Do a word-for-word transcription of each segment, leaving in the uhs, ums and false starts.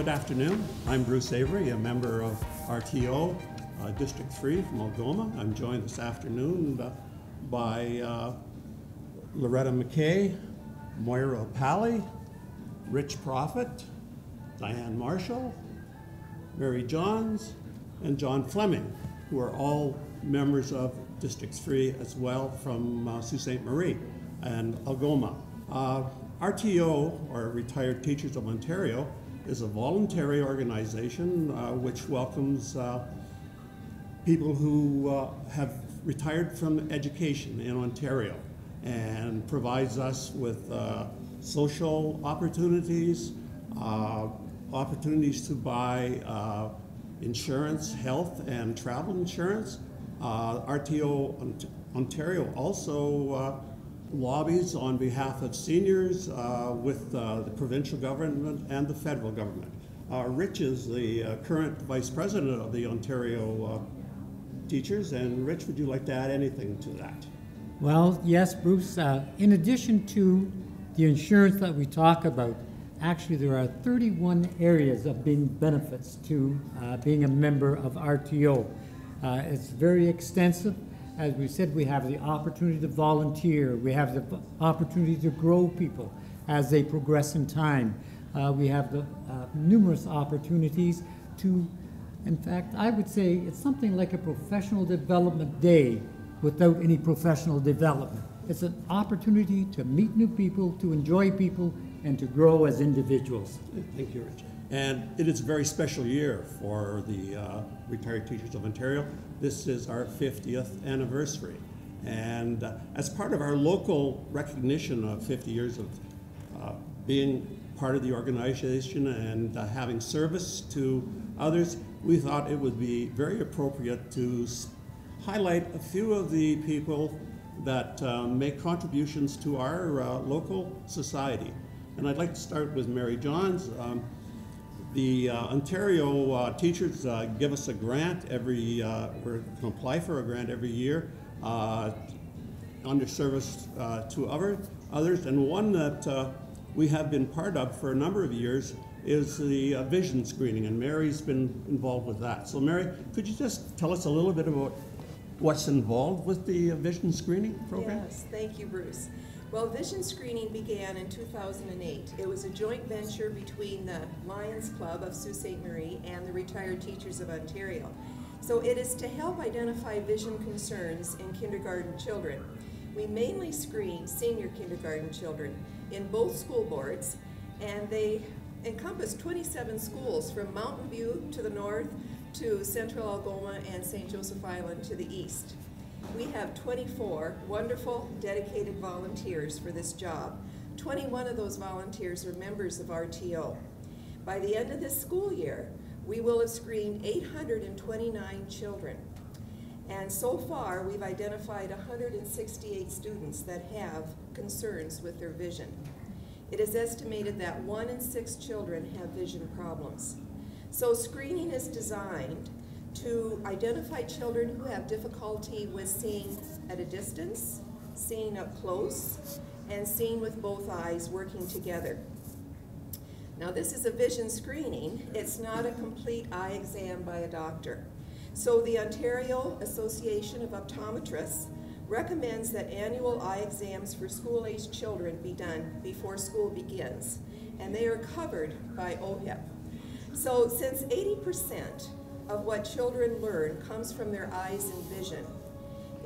Good afternoon. I'm Bruce Avery, a member of R T O, uh, District three from Algoma. I'm joined this afternoon by uh, Loretta McKay, Moira Pally, Rich Prophet, Diane Marshall, Mary Johns, and John Fleming, who are all members of District three as well from uh, Sault Ste. Marie and Algoma. Uh, R T O, or Retired Teachers of Ontario, is a voluntary organization uh, which welcomes uh, people who uh, have retired from education in Ontario and provides us with uh, social opportunities, uh, opportunities to buy uh, insurance, health, and travel insurance. Uh, R T O Ontario also uh, lobbies on behalf of seniors uh, with uh, the provincial government and the federal government. Uh, Rich is the uh, current vice president of the Ontario uh, teachers, and Rich, would you like to add anything to that? Well, yes, Bruce. Uh, in addition to the insurance that we talk about, actually there are thirty-one areas of being benefits to uh, being a member of R T O. Uh, it's very extensive. As we said, we have the opportunity to volunteer. We have the opportunity to grow people as they progress in time. Uh, we have the uh, numerous opportunities to, in fact, I would say it's something like a professional development day without any professional development. It's an opportunity to meet new people, to enjoy people, and to grow as individuals. Thank you, Richard. And it is a very special year for the uh, Retired Teachers of Ontario. This is our fiftieth anniversary. And uh, as part of our local recognition of fifty years of uh, being part of the organization and uh, having service to others, we thought it would be very appropriate to highlight a few of the people that uh, make contributions to our uh, local society. And I'd like to start with Mary Johns. Um, The uh, Ontario uh, teachers uh, give us a grant every, uh, or apply for a grant every year uh, under service uh, to other, others. And one that uh, we have been part of for a number of years is the uh, vision screening, and Mary's been involved with that. So Mary, could you just tell us a little bit about what's involved with the uh, vision screening program? Yes, thank you, Bruce. Well, vision screening began in two thousand eight. It was a joint venture between the Lions Club of Sault Ste. Marie and the Retired Teachers of Ontario. So it is to help identify vision concerns in kindergarten children. We mainly screen senior kindergarten children in both school boards, and they encompass twenty-seven schools from Mountain View to the north to Central Algoma and Saint Joseph Island to the east. We have twenty-four wonderful, dedicated volunteers for this job. twenty-one of those volunteers are members of R T O. By the end of this school year, we will have screened eight hundred twenty-nine children. And so far, we've identified one hundred sixty-eight students that have concerns with their vision. It is estimated that one in six children have vision problems. So screening is designed to identify children who have difficulty with seeing at a distance, seeing up close, and seeing with both eyes working together. Now, this is a vision screening. It's not a complete eye exam by a doctor. So the Ontario Association of Optometrists recommends that annual eye exams for school-aged children be done before school begins, and they are covered by O H I P. So since eighty percent of what children learn comes from their eyes and vision,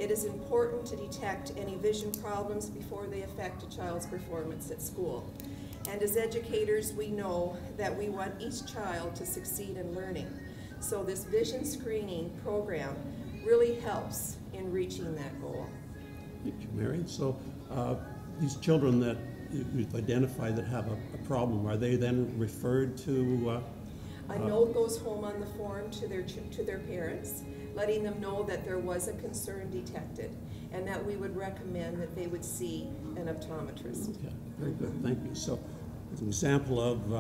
it is important to detect any vision problems before they affect a child's performance at school. And as educators, we know that we want each child to succeed in learning. So this vision screening program really helps in reaching that goal. Thank you, Mary. So uh, these children that you've identified that have a, a problem, are they then referred to uh, A note goes home on the form to their, to their parents, letting them know that there was a concern detected and that we would recommend that they would see an optometrist. Okay, very good, thank you. So, it's an example of uh,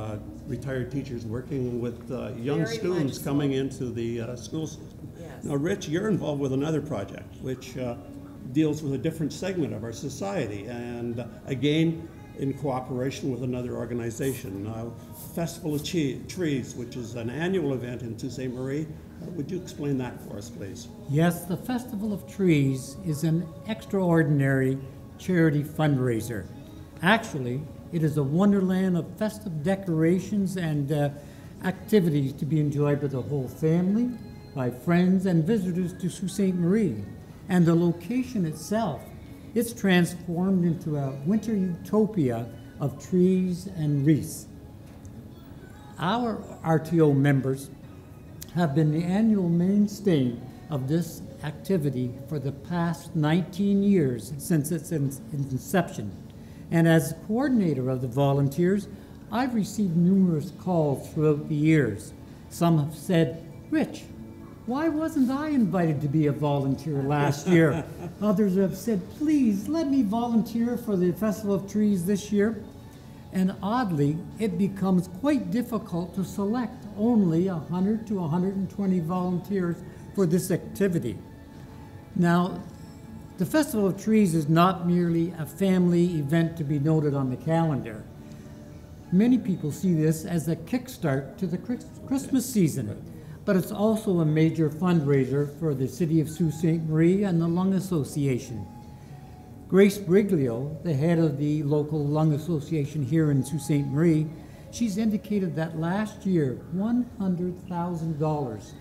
retired teachers working with uh, young very students coming so. into the uh, school system. Yes. Now, Rich, you're involved with another project which uh, deals with a different segment of our society, and uh, again, in cooperation with another organization. Uh, Festival of Trees, which is an annual event in Sault Ste. Marie. Uh, would you explain that for us, please? Yes, the Festival of Trees is an extraordinary charity fundraiser. Actually, it is a wonderland of festive decorations and uh, activities to be enjoyed by the whole family, by friends and visitors to Sault Ste. Marie. And the location itself, it's transformed into a winter utopia of trees and wreaths. Our R T O members have been the annual mainstay of this activity for the past nineteen years since its inception. And as coordinator of the volunteers, I've received numerous calls throughout the years. Some have said, "Rich, why wasn't I invited to be a volunteer last year?" Others have said, "Please let me volunteer for the Festival of Trees this year." And oddly, it becomes quite difficult to select only one hundred to one hundred twenty volunteers for this activity. Now, the Festival of Trees is not merely a family event to be noted on the calendar. Many people see this as a kickstart to the Christmas season, but it's also a major fundraiser for the City of Sault Ste. Marie and the Lung Association. Grace Briglio, the head of the local Lung Association here in Sault Ste. Marie, she's indicated that last year one hundred thousand dollars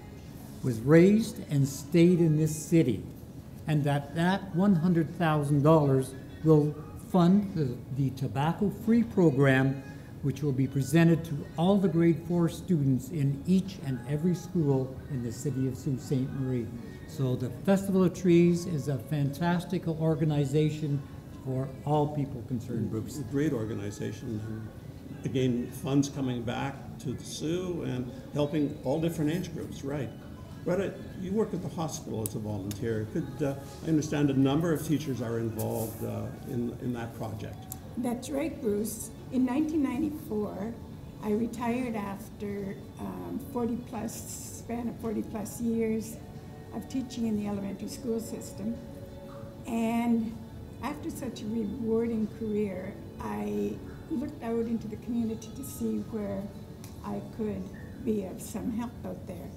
was raised and stayed in this city, and that that one hundred thousand dollars will fund the, the tobacco-free program, which will be presented to all the grade four students in each and every school in the city of Sault Ste. Marie. So the Festival of Trees is a fantastic organization for all people concerned, Bruce. It's a great organization. And again, funds coming back to the Sioux and helping all different age groups, right? Retta, you work at the hospital as a volunteer. Could, uh, I understand a number of teachers are involved uh, in, in that project. That's right, Bruce. In nineteen ninety-four, I retired after um, forty plus, span of forty plus years of teaching in the elementary school system. And after such a rewarding career, I looked out into the community to see where I could be of some help out there.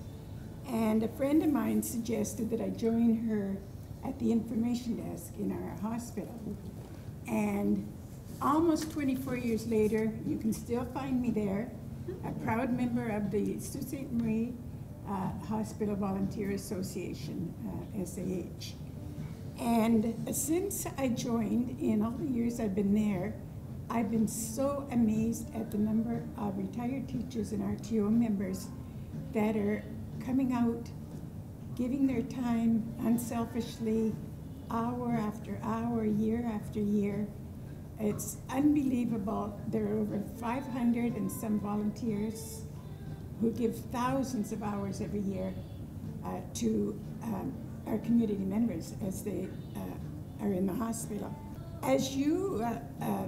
And a friend of mine suggested that I join her at the information desk in our hospital. And almost twenty-four years later, you can still find me there, a proud member of the Sault Ste. Marie uh, Hospital Volunteer Association, uh, S A H. And since I joined, in all the years I've been there, I've been so amazed at the number of retired teachers and R T O members that are coming out, giving their time unselfishly, hour after hour, year after year. It's unbelievable. There are over five hundred and some volunteers who give thousands of hours every year uh, to um, our community members as they uh, are in the hospital. As you uh, uh,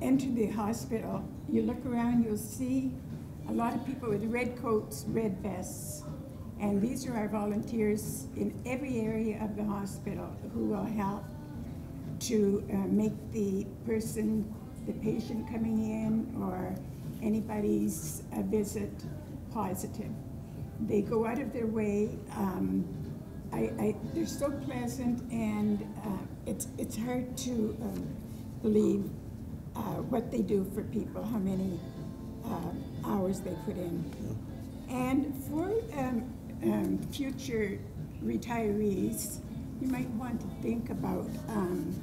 enter the hospital, you look around, you'll see a lot of people with red coats, red vests, and these are our volunteers in every area of the hospital who will help to uh, make the person, the patient coming in, or anybody's uh, visit positive. They go out of their way. Um, I, I, they're so pleasant, and uh, it's, it's hard to um, believe uh, what they do for people, how many uh, hours they put in. And for um, um, future retirees, you might want to think about um,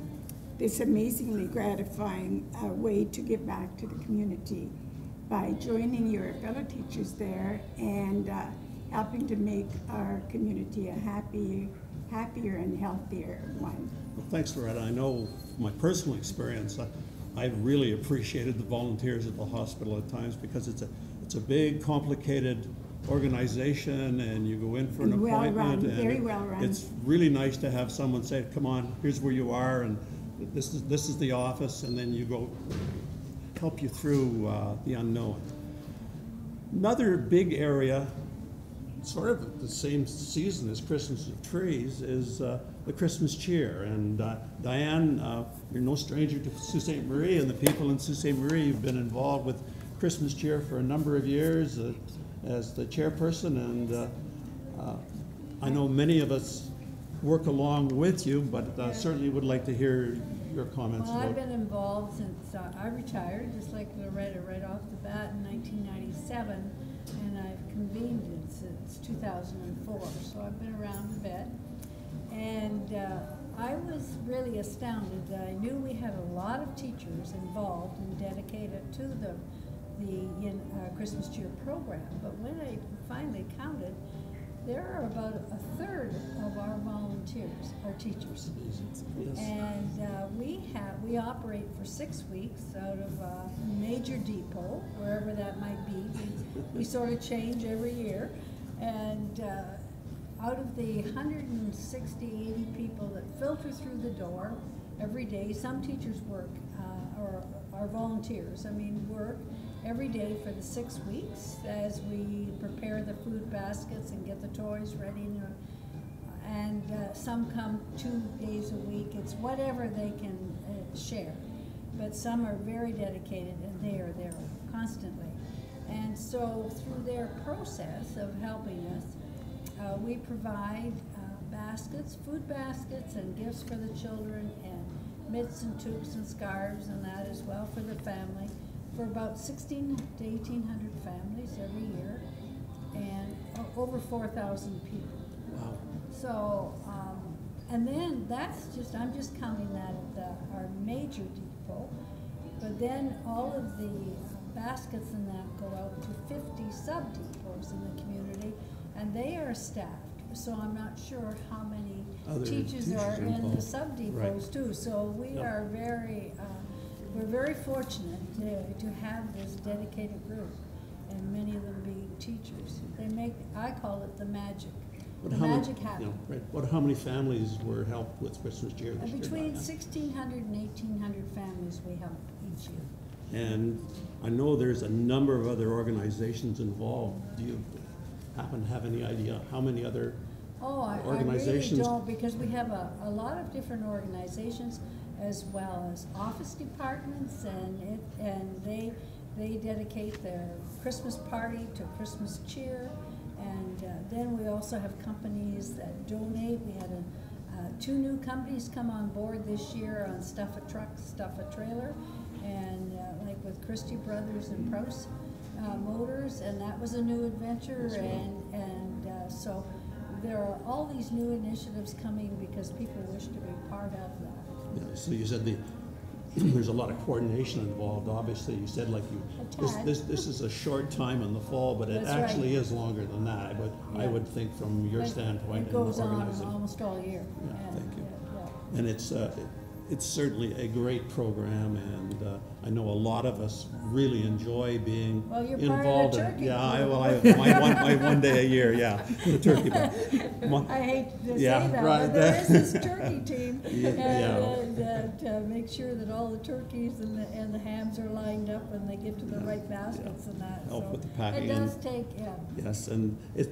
this amazingly gratifying uh, way to give back to the community by joining your fellow teachers there and uh, helping to make our community a happy, happier and healthier one. Well, thanks, Loretta. I know from my personal experience, I, I really appreciated the volunteers at the hospital at times, because it's a, it's a big, complicated organization, and you go in for an well appointment, run, and very well run. It's really nice to have someone say, "Come on, here's where you are, and this is this is the office," and then you go help you through uh, the unknown. Another big area sort of at the same season as Christmas of Trees is uh, the Christmas cheer. And uh, Diane, uh, you're no stranger to Sault Ste. Marie, and the people in Sault Ste. Marie have been involved with Christmas cheer for a number of years uh, as the chairperson, and uh, uh, I know many of us work along with you, but uh, certainly would like to hear your comments. Well, I've been involved since uh, I retired, just like Loretta, right off the bat in nineteen ninety-seven, and I've convened it since two thousand four, so I've been around a bit. And uh, I was really astounded that I knew we had a lot of teachers involved and dedicated to the, the in, uh, Christmas cheer program, but when I finally counted, there are about a third of our volunteers are teachers, yes. and uh, we have we operate for six weeks out of a major depot, wherever that might be. We, we sort of change every year, and uh, out of the one hundred sixty, eighty people that filter through the door every day, some teachers work uh, or are volunteers. I mean, work. Every day for the six weeks as we prepare the food baskets and get the toys ready. And uh, some come two days a week. It's whatever they can uh, share. But some are very dedicated and they are there constantly. And so through their process of helping us, uh, we provide uh, baskets, food baskets and gifts for the children and mitts and toques and scarves and that as well for the family. For about sixteen to eighteen hundred families every year, and over four thousand people. Wow. So, um, and then that's just, I'm just counting that at the, our major depot, but then all of the baskets and that go out to fifty sub-depots in the community, and they are staffed, so I'm not sure how many Other teachers, teachers are involved. In the sub-depots right. too, so we yep. are very, uh, we're very fortunate to, to have this dedicated group, and many of them being teachers. They make, I call it the magic. But the magic many, happened. You know, right. But how many families were helped with Christmas cheer this year? Between sixteen hundred and eighteen hundred families we help each year. And I know there's a number of other organizations involved. Do you happen to have any idea how many other oh, I, organizations? Oh, I really don't, because we have a, a lot of different organizations, as well as office departments, and it, and they they dedicate their Christmas party to Christmas cheer, and uh, then we also have companies that donate. We had a, uh, two new companies come on board this year on Stuff a Truck, Stuff a Trailer, and uh, like with Christie Brothers and Prouse uh, Motors, and that was a new adventure, right. and and uh, so there are all these new initiatives coming because people wish to be part of them. Yeah, so you said the, there's a lot of coordination involved, obviously. You said like you, this, this, this is a short time in the fall, but it That's actually right. is longer than that. I would, yeah. I would think from your but standpoint. It goes on almost all year. Yeah, yeah, thank you. Yeah, yeah. And it's, uh, it's certainly a great program, and uh, I know a lot of us really enjoy being well, you're involved. Part of the turkey in, yeah, I, well, I, my, one, my one day a year, yeah, the turkey ball. My, I hate to yeah, say that, right, but there that. is this turkey team, yeah, and, yeah. and uh, to make sure that all the turkeys and the, and the hams are lined up and they get to the yeah, right baskets yeah. and that. Help so with the packing. It does take, yeah. Yes, and it.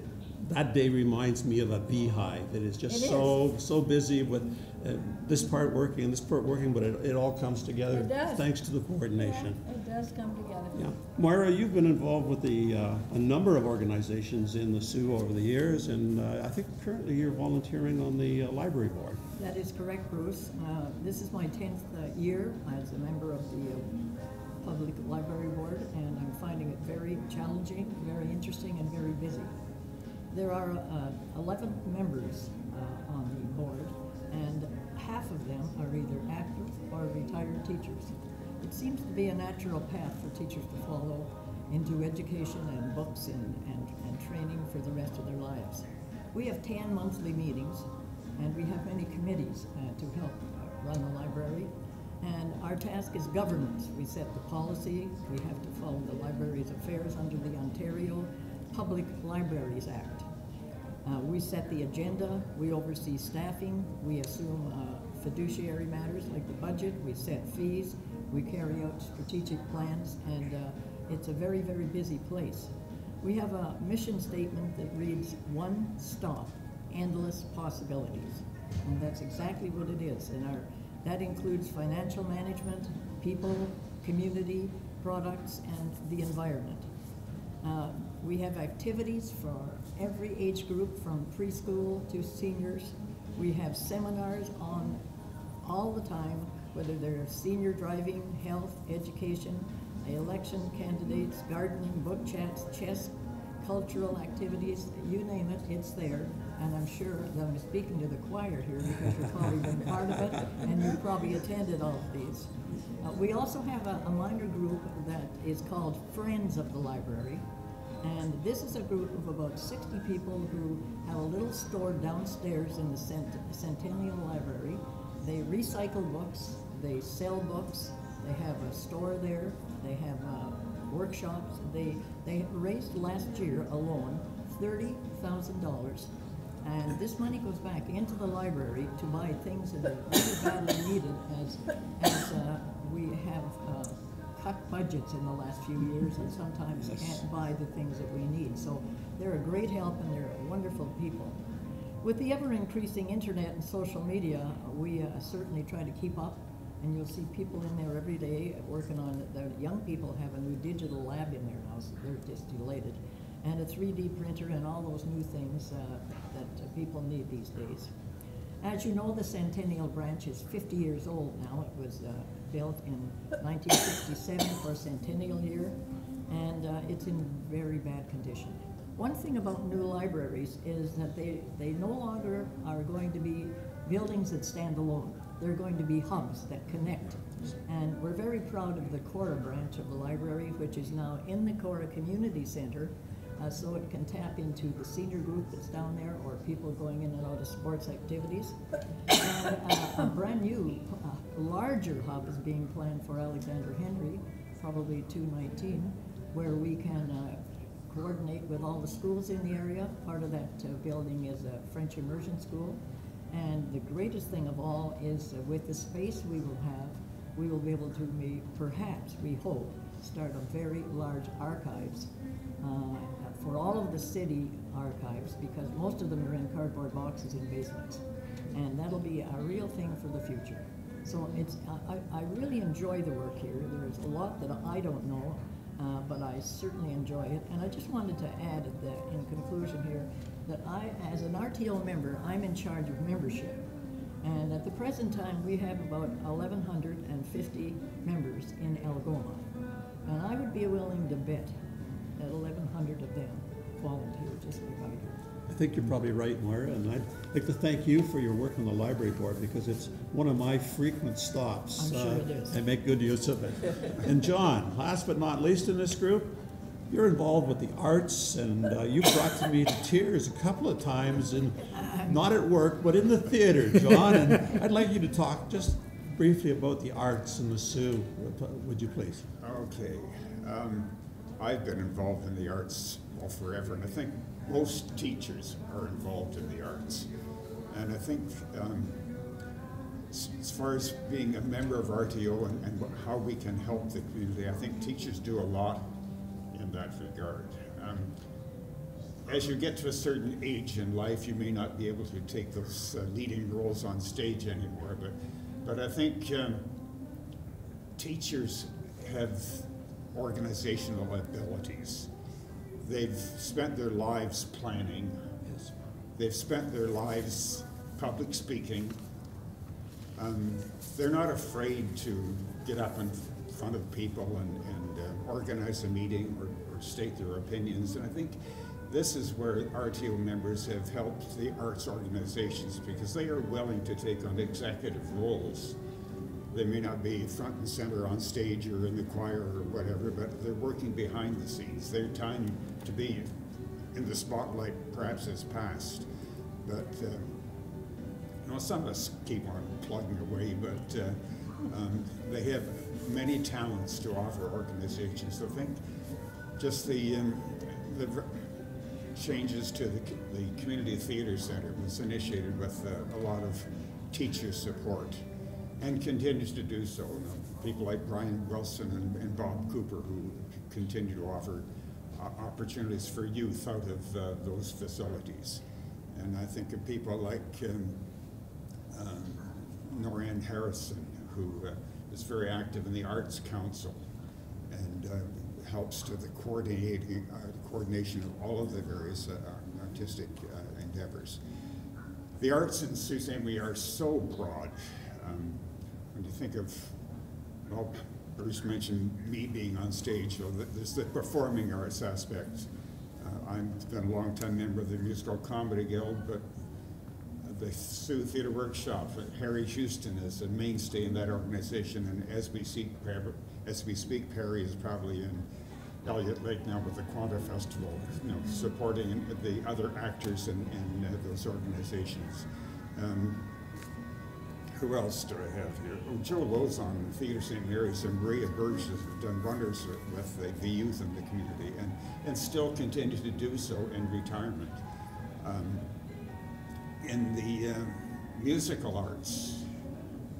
That day reminds me of a beehive. It is just it so is. so busy with uh, this part working and this part working, but it, it all comes together thanks to the coordination. Yeah, it does come together. Yeah, Moira, you've been involved with the, uh, a number of organizations in the Sioux over the years, and uh, I think currently you're volunteering on the uh, library board. That is correct, Bruce. Uh, this is my tenth uh, year as a member of the uh, Public Library Board, and I'm finding it very challenging, very interesting, and very busy. There are uh, eleven members uh, on the board, and half of them are either active or retired teachers. It seems to be a natural path for teachers to follow into education and books and, and, and training for the rest of their lives. We have ten monthly meetings, and we have many committees uh, to help run the library. And our task is governance. We set the policy. We have to follow the library's affairs under the Ontario Public Libraries Act. Uh, we set the agenda, we oversee staffing, we assume uh, fiduciary matters like the budget, we set fees, we carry out strategic plans, and uh, it's a very, very busy place. We have a mission statement that reads, "One stop, endless possibilities." And that's exactly what it is. And our, that includes financial management, people, community, products, and the environment. Uh, we have activities for every age group from preschool to seniors. We have seminars on all the time, whether they're senior driving, health, education, election candidates, gardening, book chats, chess, cultural activities, you name it, it's there. And I'm sure that I'm speaking to the choir here because you've probably been part of it and you've probably attended all of these. Uh, we also have a, a minor group that is called Friends of the Library. And this is a group of about sixty people who have a little store downstairs in the Cent Centennial Library. They recycle books, they sell books, they have a store there, they have uh, workshops. They, they raised last year alone thirty thousand dollars. And this money goes back into the library to buy things that are really badly needed as, as uh, we have uh, cut budgets in the last few years and sometimes yes. can't buy the things that we need. So they're a great help and they're wonderful people. With the ever-increasing internet and social media, we uh, certainly try to keep up. And you'll see people in there every day working on it. The young people have a new digital lab in their house. They're just elated. And a three D printer and all those new things uh, that uh, people need these days. As you know, the Centennial Branch is fifty years old now. It was uh, built in nineteen sixty-seven for a centennial year, and uh, it's in very bad condition. One thing about new libraries is that they, they no longer are going to be buildings that stand alone. They're going to be hubs that connect. And we're very proud of the Korah branch of the library, which is now in the Korah Community Center, uh, so it can tap into the senior group that's down there or people going in and out of sports activities. And uh, a brand new, uh, larger hub is being planned for Alexander Henry, probably two nineteen, where we can uh, coordinate with all the schools in the area. Part of that uh, building is a French immersion school. And the greatest thing of all is uh, with the space we will have, we will be able to, be, perhaps, we hope, start a very large archives uh, for all of the city archives, because most of them are in cardboard boxes in basements. And that'll be a real thing for the future. So it's, I, I really enjoy the work here. There's a lot that I don't know, uh, but I certainly enjoy it. And I just wanted to add that in conclusion here, that I, as an R T O member, I'm in charge of membership. And at the present time, we have about eleven hundred fifty members in Algoma. And I would be willing to bet that eleven hundred of them volunteer just like I do. I think you're probably right, Moira, and I'd like to thank you for your work on the library board because it's one of my frequent stops. I'm sure uh, it is. I make good use of it. And John, last but not least in this group, you're involved with the arts, and uh, you brought to me to tears a couple of times, and not at work, but in the theater, John. And I'd like you to talk just briefly about the arts in the Sioux, would you please? Okay. Um, I've been involved in the arts all forever, and I think most teachers are involved in the arts. And I think um, as far as being a member of R T O and, and how we can help the community, I think teachers do a lot in that regard. Um, as you get to a certain age in life, you may not be able to take those uh, leading roles on stage anymore, but, but I think um, teachers have organizational abilities. They've spent their lives planning. Yes. They've spent their lives public speaking. Um, they're not afraid to get up in front of people and, and uh, organize a meeting or, or state their opinions. And I think this is where R T O members have helped the arts organizations because they are willing to take on executive roles. They may not be front and center on stage or in the choir or whatever, but they're working behind the scenes. Their time to be in the spotlight perhaps has passed. But, uh, you know, some of us keep on plugging away, but uh, um, they have many talents to offer organizations. So I think just the, um, the changes to the, the community theater center was initiated with uh, a lot of teacher support and continues to do so. You know, people like Brian Wilson and, and Bob Cooper who continue to offer opportunities for youth out of uh, those facilities. And I think of people like um, um, Noran Harrison, who uh, is very active in the Arts Council and uh, helps to the coordinating, uh, coordination of all of the various uh, artistic uh, endeavors. The arts in Sault Ste. Marie are so broad. Um, when you think of, well, Bruce mentioned me being on stage, so there's the performing arts aspect. Uh, I've been a long-time member of the Musical Comedy Guild, but the Sioux Theater Workshop, Harry Houston is a mainstay in that organization, and as we, see, as we speak, Perry is probably in Elliott Lake now with the Quanta Festival, you know, supporting the other actors in, in uh, those organizations. Um, Who else do I have here? Oh, Joe Lozon and Theatre Saint Mary's and Maria Burgess have done wonders with, with the, the youth in the community, and, and still continue to do so in retirement. Um, in the uh, musical arts,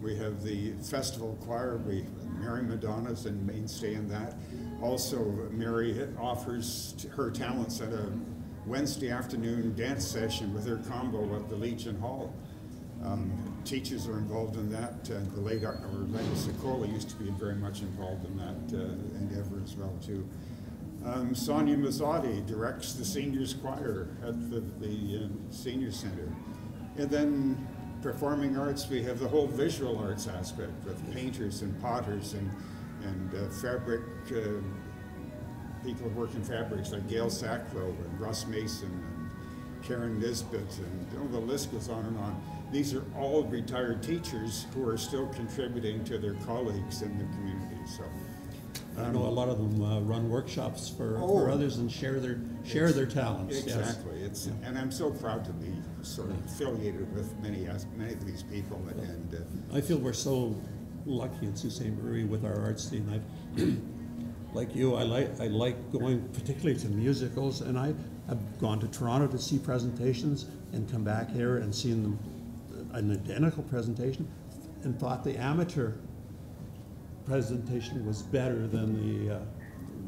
we have the festival choir. We Mary Madonna's a mainstay in that. Also, Mary offers her talents at a Wednesday afternoon dance session with her combo at the Legion Hall. Um, teachers are involved in that. Uh, the late or Lady Sokola used to be very much involved in that uh, endeavor as well too. Um, Sonia Mazzotti directs the seniors choir at the, the uh, senior center. And then performing arts, we have the whole visual arts aspect with painters and potters and, and uh, fabric, uh, people working fabrics like Gail Sackrow and Russ Mason and Karen Nisbet, and oh, the list goes on and on. These are all retired teachers who are still contributing to their colleagues in the community. So, um, I know a lot of them uh, run workshops for, oh, for others and share their share their talents. Exactly. Yes. It's yeah. And I'm so proud to be sort of yeah. affiliated with many many of these people. Yeah. And uh, I feel we're so lucky in Sault Ste. Marie with our arts team. I've, like you, I like I like going particularly to musicals, and I have gone to Toronto to see presentations and come back here and seen them. An identical presentation, and thought the amateur presentation was better than the uh,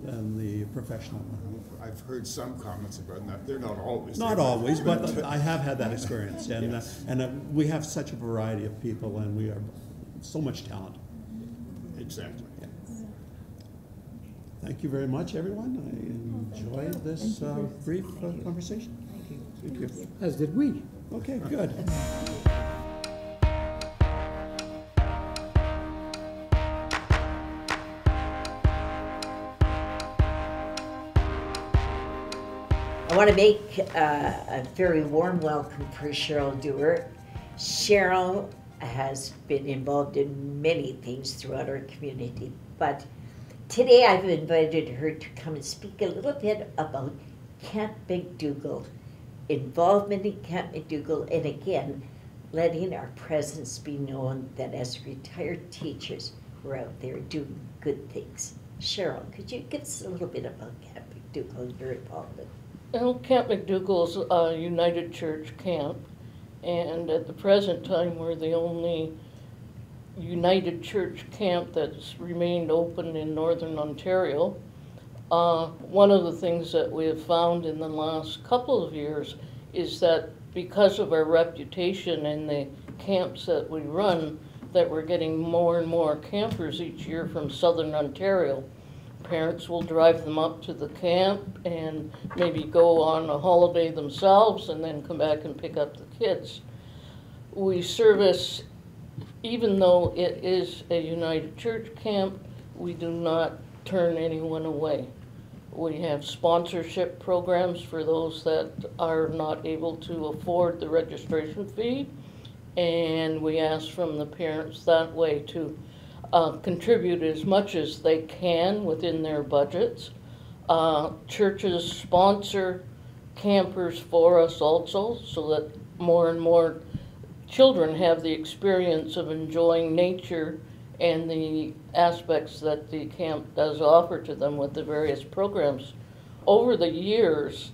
than the professional one. I've heard some comments about that. They're not always not there, always, but, but, but I have had that experience, and yes. uh, and uh, we have such a variety of people, and we are so much talent. Exactly. Yeah. Thank you very much, everyone. I enjoyed oh, this uh, brief uh, conversation. Thank you. Thank you. Thank you. As did we. Okay. Good. I want to make uh, a very warm welcome for Cheryl Dewar. Cheryl has been involved in many things throughout our community, but today I've invited her to come and speak a little bit about Camp McDougall, involvement in Camp McDougall, and again, letting our presence be known that as retired teachers, we're out there doing good things. Cheryl, could you give us a little bit about Camp McDougall and your involvement? Well, Camp McDougall's a United Church camp, and at the present time we're the only United Church camp that's remained open in northern Ontario. Uh, one of the things that we have found in the last couple of years is that because of our reputation and the camps that we run, that we're getting more and more campers each year from southern Ontario. Parents will drive them up to the camp and maybe go on a holiday themselves and then come back and pick up the kids. We service, even though it is a United Church camp, we do not turn anyone away. We have sponsorship programs for those that are not able to afford the registration fee, and we ask from the parents that way to Uh, contribute as much as they can within their budgets. Uh, churches sponsor campers for us also, so that more and more children have the experience of enjoying nature and the aspects that the camp does offer to them with the various programs. Over the years,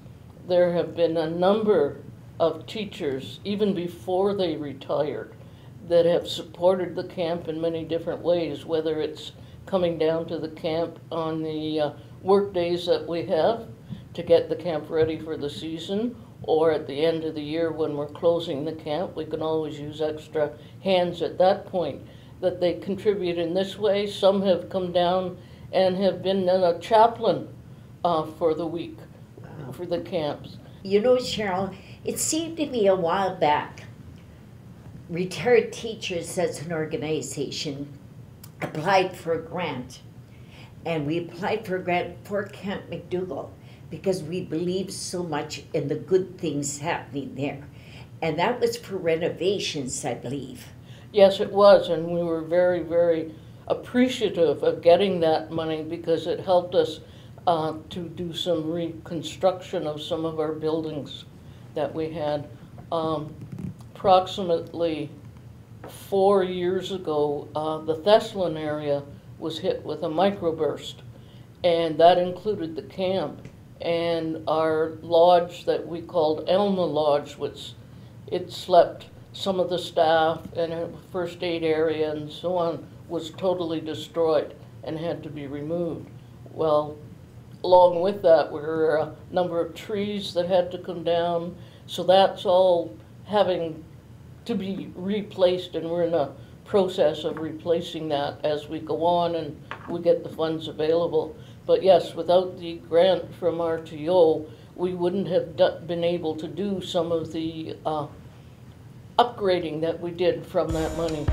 there have been a number of teachers, even before they retired, that have supported the camp in many different ways, whether it's coming down to the camp on the uh, work days that we have, to get the camp ready for the season, or at the end of the year when we're closing the camp, we can always use extra hands at that point, that they contribute in this way. Some have come down and have been a chaplain uh, for the week, wow. for the camps. You know, Cheryl, it seemed to me a while back, retired teachers as an organization applied for a grant, and we applied for a grant for Camp McDougall, because we believed so much in the good things happening there. And that was for renovations, I believe. Yes, it was, and we were very, very appreciative of getting that money, because it helped us uh, to do some reconstruction of some of our buildings that we had. Um, approximately four years ago, uh, the Thessalon area was hit with a microburst, and that included the camp and our lodge that we called Elma Lodge, which it slept some of the staff, and a first aid area and so on was totally destroyed and had to be removed. Well, along with that were a number of trees that had to come down, so that's all having to be replaced, and we're in a process of replacing that as we go on and we get the funds available. But yes, without the grant from R T O, we wouldn't have d been able to do some of the uh, upgrading that we did from that money.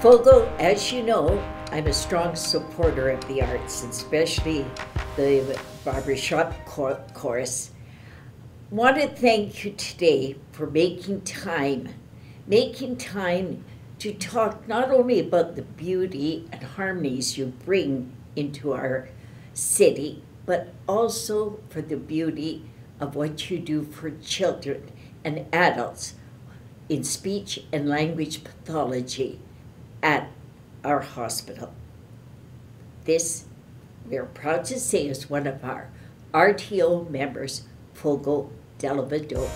Fogo, as you know, I'm a strong supporter of the arts, especially the barbershop chor chorus. I want to thank you today for making time, making time to talk not only about the beauty and harmonies you bring into our city, but also for the beauty of what you do for children and adults in speech and language pathology at our hospital. This, we are proud to say, is one of our R T O members, Fogo Delavadova.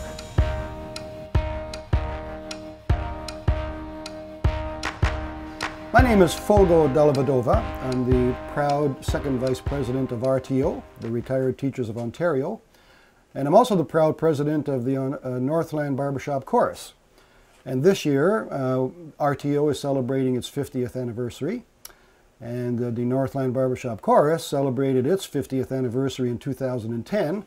My name is Fogo Delavadova. I'm the proud second vice president of R T O, the Retired Teachers of Ontario, and I'm also the proud president of the uh, Northland Barbershop Chorus. And this year, uh, R T O is celebrating its fiftieth anniversary, and uh, the Northland Barbershop Chorus celebrated its fiftieth anniversary in two thousand ten,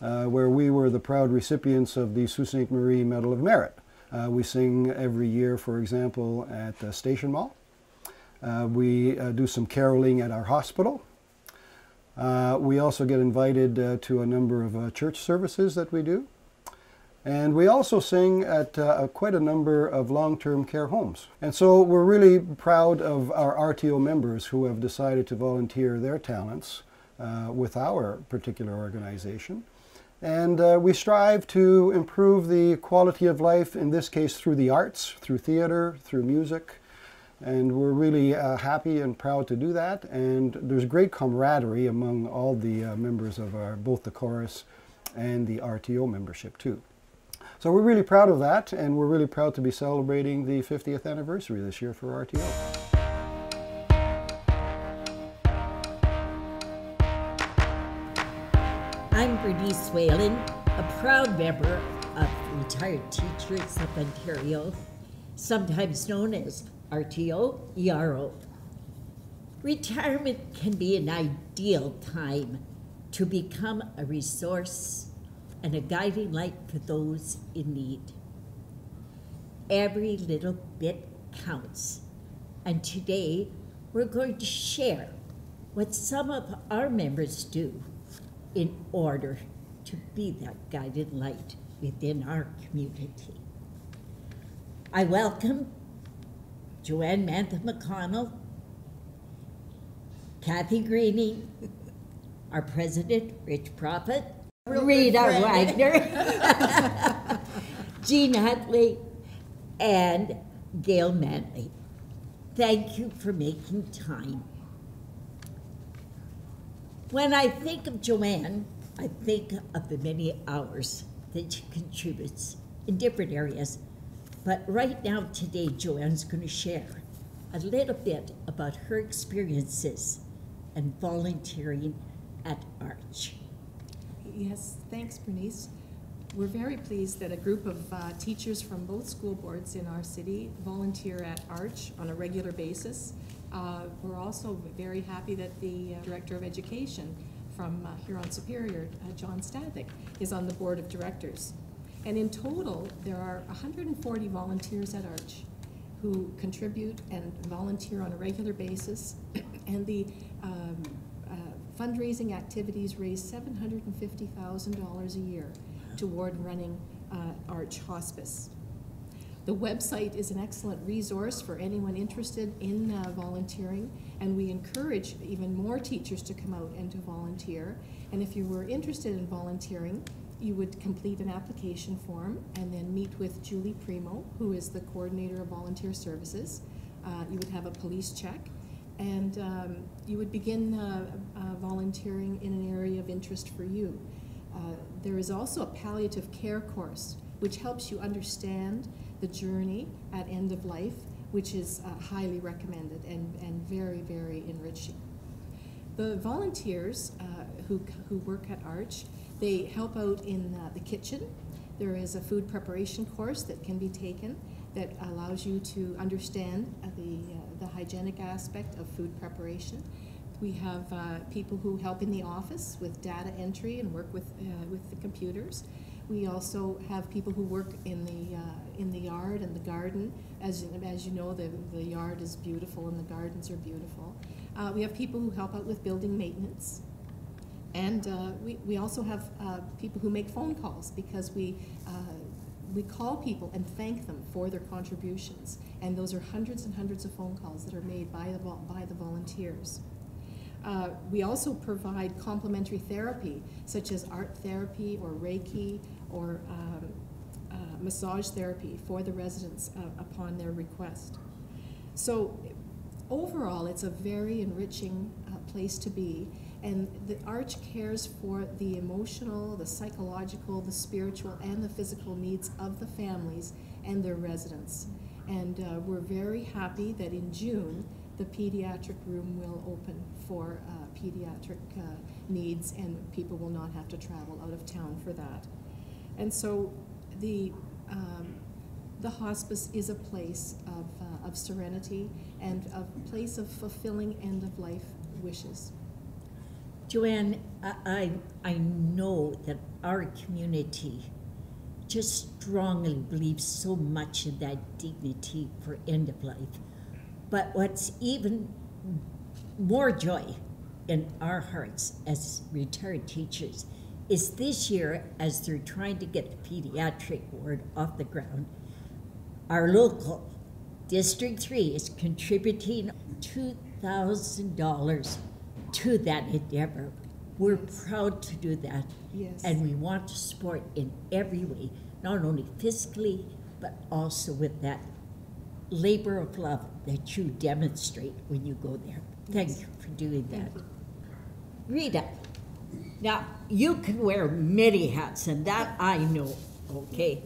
uh, where we were the proud recipients of the Sault Ste. Marie Medal of Merit. Uh, we sing every year, for example, at the Station Mall. Uh, we uh, do some caroling at our hospital. Uh, we also get invited uh, to a number of uh, church services that we do. And we also sing at uh, quite a number of long-term care homes. And so we're really proud of our R T O members who have decided to volunteer their talents uh, with our particular organization. And uh, we strive to improve the quality of life, in this case through the arts, through theater, through music. And we're really uh, happy and proud to do that. And there's great camaraderie among all the uh, members of our, both the chorus and the R T O membership too. So we're really proud of that, and we're really proud to be celebrating the fiftieth anniversary this year for R T O. I'm Bernice Whalen, a proud member of Retired Teachers of Ontario, sometimes known as R T O, E R O. Retirement can be an ideal time to become a resource and a guiding light for those in need. Every little bit counts, and today we're going to share what some of our members do in order to be that guided light within our community. I welcome Joanne Mantha McConnell, Kathy Greening, our president, Rich Prophet, Rita Wagner, Jean Huntley, and Gail Manley. Thank you for making time. When I think of Joanne, I think of the many hours that she contributes in different areas. But right now, today, Joanne's going to share a little bit about her experiences and volunteering at Arch. Yes, thanks, Bernice. We're very pleased that a group of uh, teachers from both school boards in our city volunteer at Arch on a regular basis. Uh, we're also very happy that the uh, Director of Education from uh, Huron Superior, uh, John Stathick, is on the Board of Directors. And in total, there are one hundred forty volunteers at Arch who contribute and volunteer on a regular basis, and the um, uh, fundraising activities raise seven hundred fifty thousand dollars a year toward running uh, Arch Hospice. The website is an excellent resource for anyone interested in uh, volunteering, and we encourage even more teachers to come out and to volunteer. And if you were interested in volunteering, you would complete an application form and then meet with Julie Primo, who is the coordinator of volunteer services. Uh, you would have a police check, and um, you would begin uh, uh, volunteering in an area of interest for you. Uh, there is also a palliative care course, which helps you understand the journey at end of life, which is uh, highly recommended and, and very, very enriching. The volunteers uh, who, who work at Arch, they help out in uh, the kitchen. There is a food preparation course that can be taken that allows you to understand uh, the, uh, the hygienic aspect of food preparation. We have uh, people who help in the office with data entry and work with, uh, with the computers. We also have people who work in the, uh, in the yard and the garden. As, as you know, the, the yard is beautiful and the gardens are beautiful. Uh, we have people who help out with building maintenance. And uh, we, we also have uh, people who make phone calls, because we, uh, we call people and thank them for their contributions. And those are hundreds and hundreds of phone calls that are made by the, by the volunteers. Uh, we also provide complementary therapy, such as art therapy or Reiki or um, uh, massage therapy for the residents uh, upon their request. So overall, it's a very enriching uh, place to be. And the Arch cares for the emotional, the psychological, the spiritual, and the physical needs of the families and their residents. And uh, we're very happy that in June, the pediatric room will open for uh, pediatric uh, needs, and people will not have to travel out of town for that. And so the, um, the hospice is a place of, uh, of serenity and a place of fulfilling end-of-life wishes. Joanne, I, I know that our community just strongly believes so much in that dignity for end of life. But what's even more joy in our hearts as retired teachers is this year, as they're trying to get the pediatric ward off the ground, our local District three is contributing two thousand dollars to that endeavor. We're yes. proud to do that, yes. and we want to support in every way, not only fiscally, but also with that labor of love that you demonstrate when you go there. Thank yes. you for doing that. Rita, now you can wear many hats, and that I know, okay?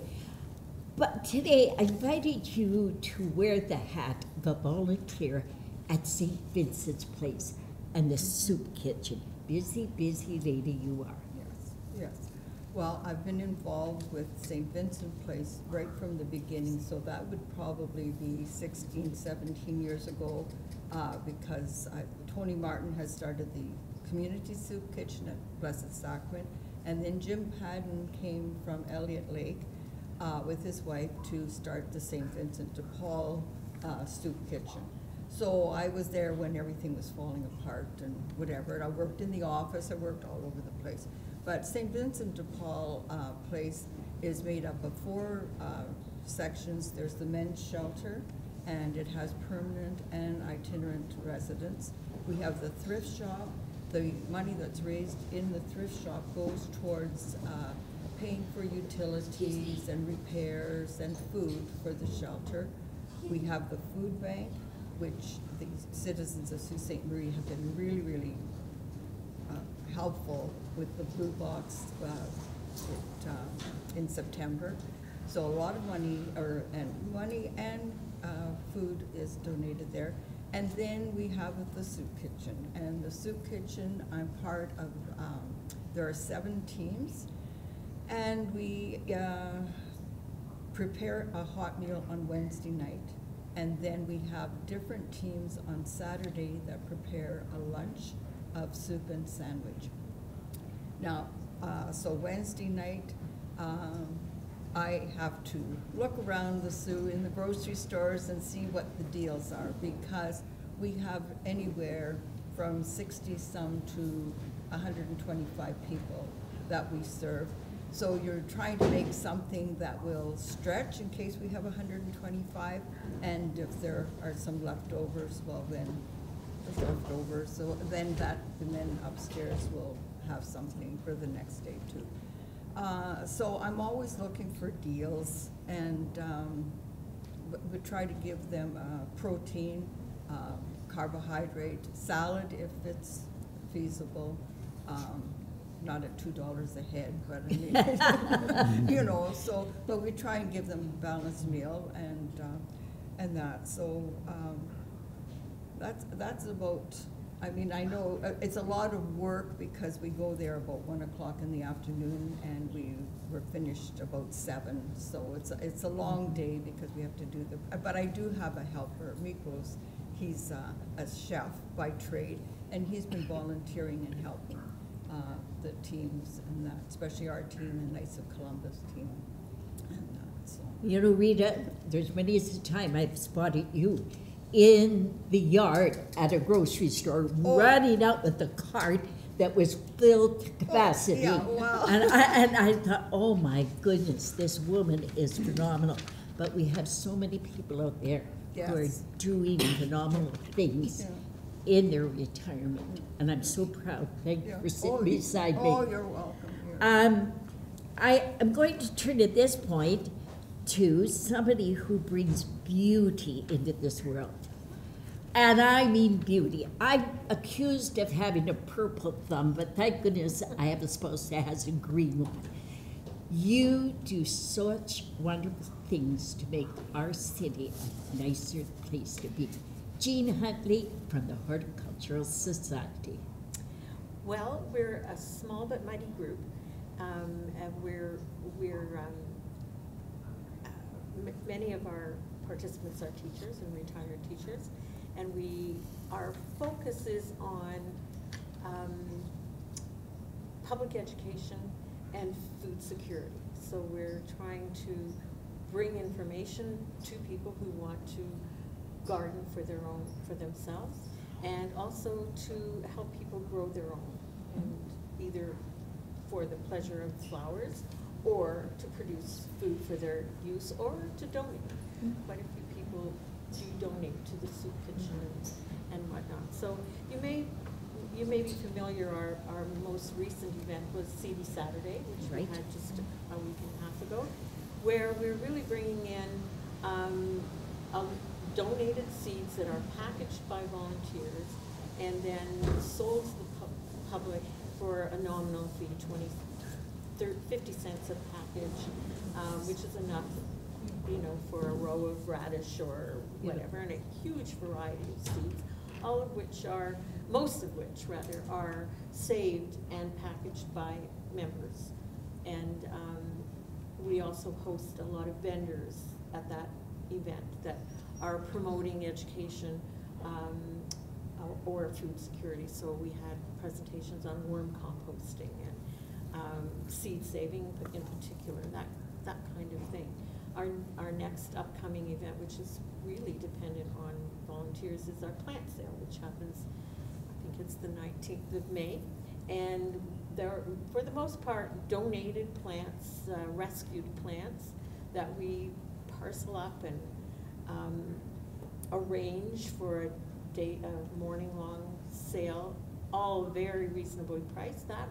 But today I invited you to wear the hat of a volunteer at Saint Vincent's Place and the soup kitchen. Busy, busy lady you are. Yes, yes. Well, I've been involved with Saint Vincent Place right from the beginning, so that would probably be sixteen, seventeen years ago, uh, because I, Tony Martin has started the community soup kitchen at Blessed Sacrament, and then Jim Padden came from Elliott Lake uh, with his wife to start the Saint Vincent de Paul uh, soup kitchen. So I was there when everything was falling apart and whatever, and I worked in the office, I worked all over the place. But Saint Vincent de Paul uh, Place is made up of four uh, sections. There's the men's shelter, and it has permanent and itinerant residents. We have the thrift shop. The money that's raised in the thrift shop goes towards uh, paying for utilities and repairs and food for the shelter. We have the food bank, which the citizens of Sault Ste. Marie have been really, really uh, helpful with the Blue Box uh, it, uh, in September. So a lot of money, or and money and uh, food is donated there. And then we have the soup kitchen. And the soup kitchen, I'm part of, um, there are seven teams. And we uh, prepare a hot meal on Wednesday night. And then we have different teams on Saturday that prepare a lunch of soup and sandwich. Now, uh, so Wednesday night, um, I have to look around the Sioux in the grocery stores and see what the deals are, because we have anywhere from sixty some to one hundred twenty-five people that we serve. So you're trying to make something that will stretch in case we have one hundred twenty-five, and if there are some leftovers, well then, the leftovers, so then that, and then upstairs we'll have something for the next day too. Uh, so I'm always looking for deals, and um, we try to give them uh, protein, uh, carbohydrate, salad if it's feasible, um, not at two dollars a head, but I mean, you know. So, but we try and give them a balanced meal and uh, and that. So um, that's that's about. I mean, I know it's a lot of work because we go there about one o'clock in the afternoon, and we were finished about seven. So it's a, it's a long day because we have to do the. But I do have a helper, Miklos. He's uh, a chef by trade, and he's been volunteering and helping uh, the teams and that, especially our team and Knights of Columbus team. And that, so. You know, Rita, there's many a time I've spotted you in the yard at a grocery store, oh. running out with a cart that was filled to capacity. Oh, yeah, wow. and, I, and I thought, oh my goodness, this woman is phenomenal. But we have so many people out there yes. who are doing phenomenal things yeah. in their retirement. And I'm so proud. Thank yeah. you for sitting oh, beside oh, me. Oh, you're welcome. You're um, I am going to turn at this point to somebody who brings beauty into this world. And I mean beauty. I'm accused of having a purple thumb, but thank goodness I have a spouse that has a green one. You do such wonderful things to make our city a nicer place to be. Jean Huntley from the Horticultural Society. Well, we're a small but mighty group. Um, and we're, we're um, many of our participants are teachers and retired teachers, and we our focus is on um, public education and food security. So we're trying to bring information to people who want to garden for their own for themselves, and also to help people grow their own, and either for the pleasure of flowers, or to produce food for their use, or to donate. Mm-hmm. Quite a few people do donate to the soup kitchen mm-hmm. and, and whatnot. So you may you may be familiar, our, our most recent event was C D Saturday, which right. we had just a week and a half ago, where we're really bringing in um, uh, donated seeds that are packaged by volunteers and then sold to the pub public for a nominal fee, twenty fifty cents a package, um, which is enough, you know, for a row of radish or whatever, and a huge variety of seeds, all of which are, most of which rather, are saved and packaged by members. And um, we also host a lot of vendors at that event that are promoting education um, or food security. So we had presentations on worm composting and Um, seed saving in particular, that that kind of thing. Our, our next upcoming event, which is really dependent on volunteers, is our plant sale, which happens, I think it's the nineteenth of May. And they're, for the most part, donated plants, uh, rescued plants that we parcel up and um, arrange for a day, a morning-long sale, all very reasonably priced. That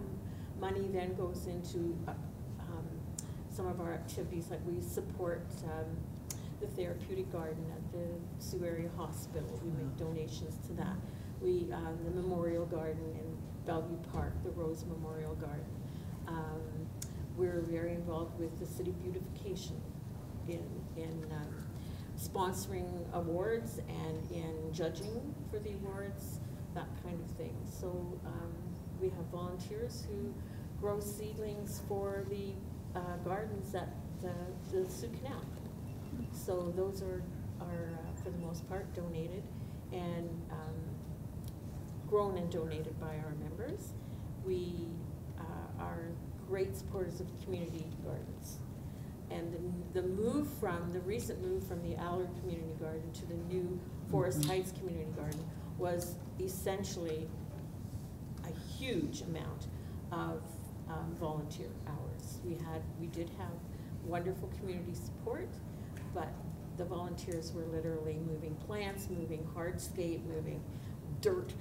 money then goes into uh, um, some of our activities, like we support um, the therapeutic garden at the Sioux Area Hospital. We make donations to that. We, um, the Memorial Garden in Bellevue Park, the Rose Memorial Garden. Um, we're very involved with the city beautification in, in um, sponsoring awards and in judging for the awards, that kind of thing. So um, we have volunteers who grow seedlings for the uh, gardens at the, the Sioux Canal. So those are, are uh, for the most part, donated and um, grown and donated by our members. We uh, are great supporters of community gardens. And the, the move from, the recent move from the Allard Community Garden to the new Forest Heights Community Garden was essentially a huge amount of um, volunteer hours. We had, we did have wonderful community support, but the volunteers were literally moving plants, moving hardscape, moving dirt.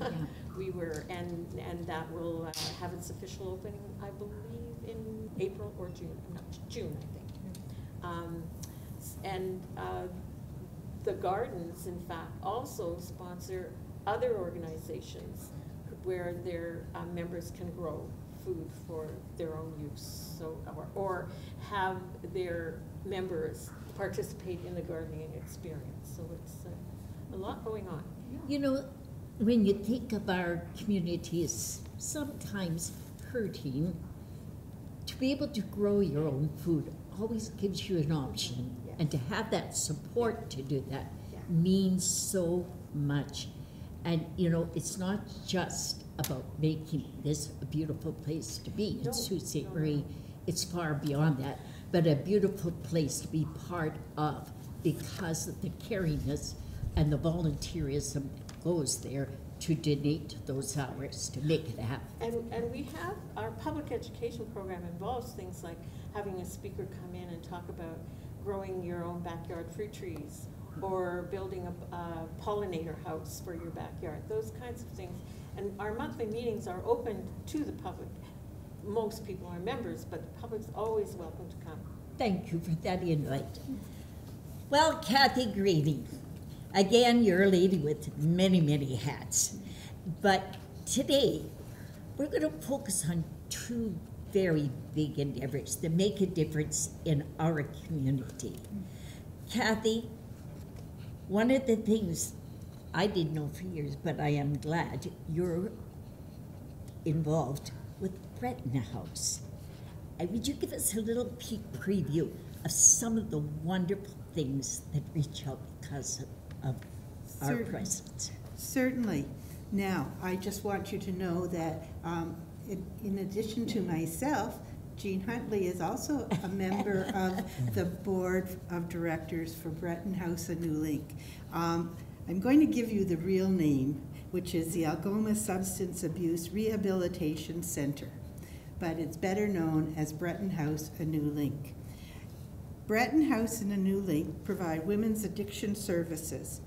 Yeah. We were, and, and that will uh, have its official opening, I believe, in April or June, not June, I think. Um, and uh, the gardens, in fact, also sponsor other organizations where their uh, members can grow food for their own use, so or, or have their members participate in the gardening experience. So it's uh, a lot going on. You know, when you think of our communities sometimes hurting, to be able to grow your own food always gives you an option. Yes. And to have that support, yeah, to do that, yeah, means so much. And you know, it's not just about making this a beautiful place to be in no, Sault Ste. No, Marie. It's far beyond that, but a beautiful place to be part of because of the caringness and the volunteerism that goes there to donate those hours to make it happen. And, and we have, our public education program involves things like having a speaker come in and talk about growing your own backyard fruit trees, or building a, a pollinator house for your backyard, those kinds of things. And our monthly meetings are open to the public. Most people are members, but the public's always welcome to come. Thank you for that invite. Well, Kathy Grady, again, you're a lady with many, many hats. But today, we're going to focus on two very big endeavors that make a difference in our community. Kathy, one of the things I didn't know for years, but I am glad you're involved with Breton House. And would you give us a little peek preview of some of the wonderful things that reach out because of, of our presence? Certainly. Now, I just want you to know that um, in, in addition to myself, Jean Huntley is also a member of the board of directors for Breton House, a New Link. Um, I'm going to give you the real name, which is the Algoma Substance Abuse Rehabilitation Center, but it's better known as Breton House, a New Link. Breton House and a New Link provide women's addiction services,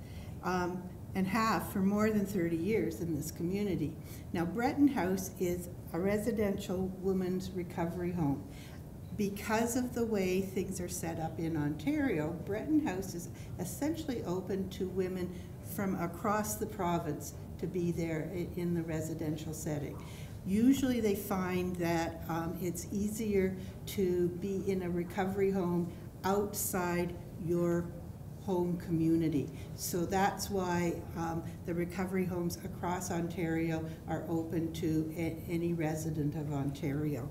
um, and have for more than thirty years in this community. Now, Breton House is a residential women's recovery home. Because of the way things are set up in Ontario, Breton House is essentially open to women from across the province to be there in the residential setting. Usually they find that um, it's easier to be in a recovery home outside your home community. So that's why um, the recovery homes across Ontario are open to a, any resident of Ontario.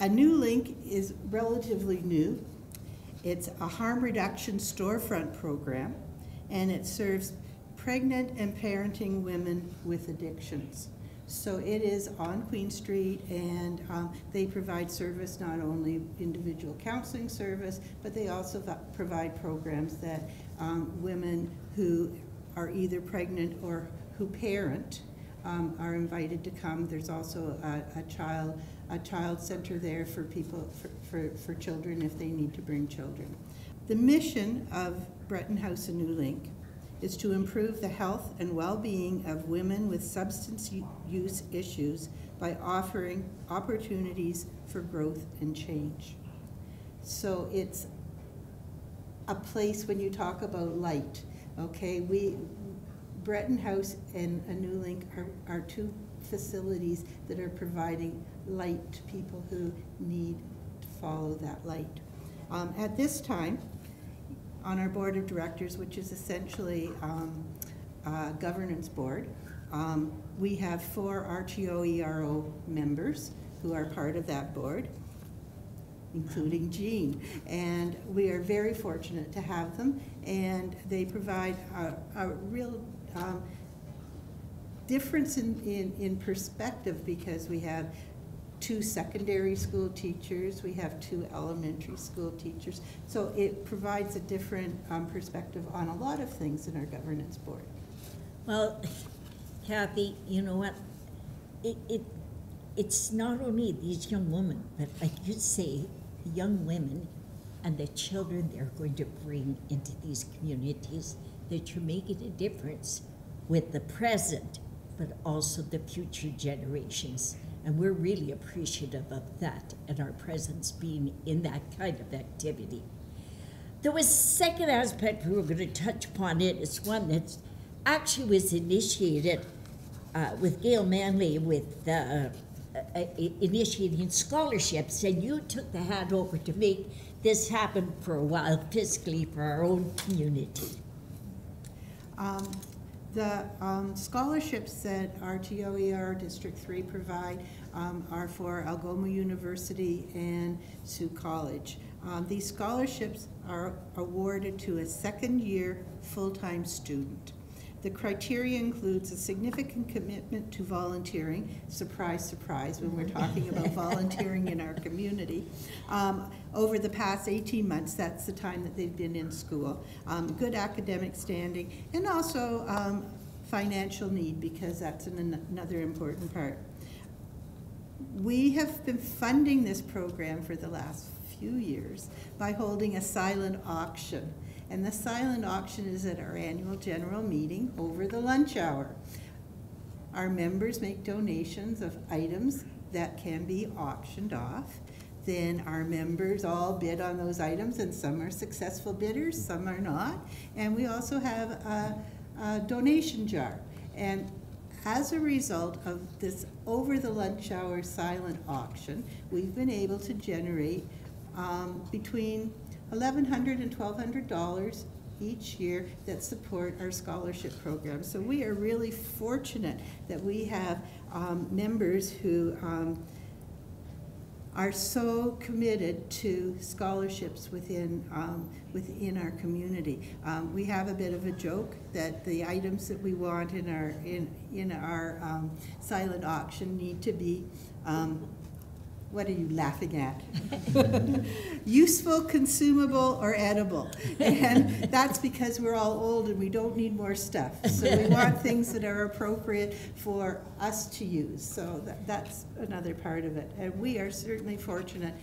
A New Link is relatively new. It's a harm reduction storefront program, and it serves pregnant and parenting women with addictions. So it is on Queen Street, and um, they provide service, not only individual counseling service, but they also provide programs that um, women who are either pregnant or who parent um, are invited to come. There's also a, a child a child center there for people for, for, for children if they need to bring children. The mission of Breton House, a New Link is to improve the health and well-being of women with substance use issues by offering opportunities for growth and change. So it's a place when you talk about light, okay? We, Breton House and a New Link are, are two facilities that are providing light to people who need to follow that light. Um, at this time, on our board of directors, which is essentially um, a governance board. Um, we have four R T O E R O members who are part of that board, including Jean. And we are very fortunate to have them, and they provide a, a real um, difference in, in, in perspective, because we have two secondary school teachers, we have two elementary school teachers, so it provides a different um, perspective on a lot of things in our governance board. Well, Kathy, you know what, it, it it's not only these young women, but like you say, the young women and the children they're going to bring into these communities, that you're making a difference with the present, but also the future generations. And we're really appreciative of that and our presence being in that kind of activity. There was a second aspect we were going to touch upon it. It's one that actually was initiated uh, with Gail Manley with uh, uh, initiating scholarships, and you took the hat over to make this happen for a while fiscally for our own community. Um. The um, scholarships that R T O E R District three provide um, are for Algoma University and Sioux College. Um, these scholarships are awarded to a second-year full-time student. The criteria includes a significant commitment to volunteering. Surprise, surprise, when we're talking about volunteering in our community. Um, over the past eighteen months, that's the time that they've been in school. Um, good academic standing, and also um, financial need, because that's an, another important part. We have been funding this program for the last few years by holding a silent auction. And the silent auction is at our annual general meeting over the lunch hour. Our members make donations of items that can be auctioned off. Then our members all bid on those items, and some are successful bidders, some are not. And we also have a, a donation jar. And as a result of this over the lunch hour silent auction, we've been able to generate um, between eleven hundred dollars and twelve hundred dollars each year that support our scholarship program. So we are really fortunate that we have um, members who um, are so committed to scholarships within, um, within our community. Um, we have a bit of a joke that the items that we want in our, in, in our um, silent auction need to be um, what are you laughing at? Useful, consumable, or edible. And that's because we're all old and we don't need more stuff. So we want things that are appropriate for us to use. So that, that's another part of it. And we are certainly fortunate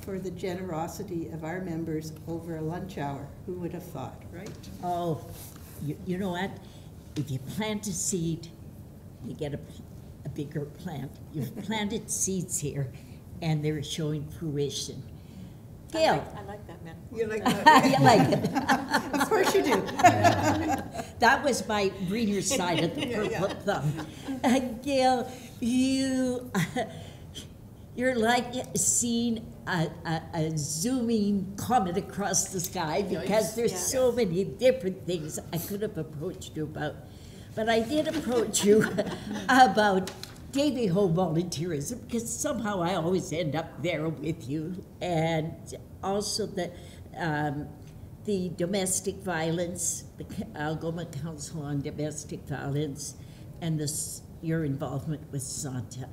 for the generosity of our members over a lunch hour. Who would have thought, right? Oh, you, you know what? If you plant a seed, you get a, a bigger plant. You've planted seeds here, and they're showing fruition. Gail. I like, I like that, man. You like that? You like it. Of course you do. That was my greener side of the purple yeah, yeah. thumb. Uh, Gail, you, uh, you're like seeing a, a, a zooming comet across the sky, because there's yeah. so many different things I could have approached you about. But I did approach you about daily home volunteerism, because somehow I always end up there with you, and also the um, the domestic violence, the Algoma Council on Domestic Violence, and this, your involvement with Zonta.